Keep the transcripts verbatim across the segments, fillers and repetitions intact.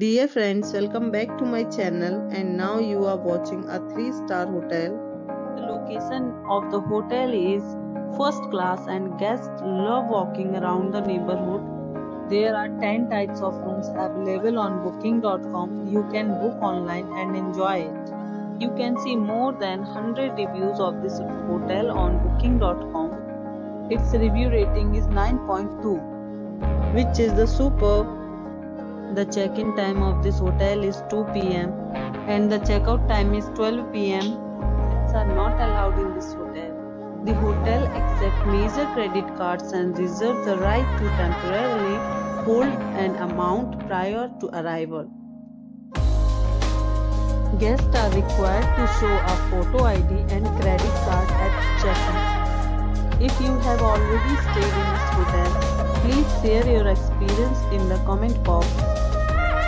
Dear friends, welcome back to my channel, and now you are watching a three star hotel. The location of the hotel is first class and guests love walking around the neighborhood. There are ten types of rooms available on booking dot com. You can book online and enjoy it. You can see more than one hundred reviews of this hotel on booking dot com. Its review rating is nine point two, which is the superb. The check-in time of this hotel is two p m and the check-out time is twelve p m Pets are not allowed in this hotel. The hotel accepts major credit cards and reserves the right to temporarily hold an amount prior to arrival. Guests are required to show a photo I D and credit card at check-in. If you have already stayed in this hotel, please share your experience in the comment box.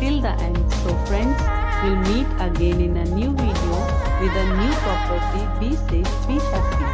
till the end. So friends, we'll meet again in a new video with a new property. Be safe, be happy.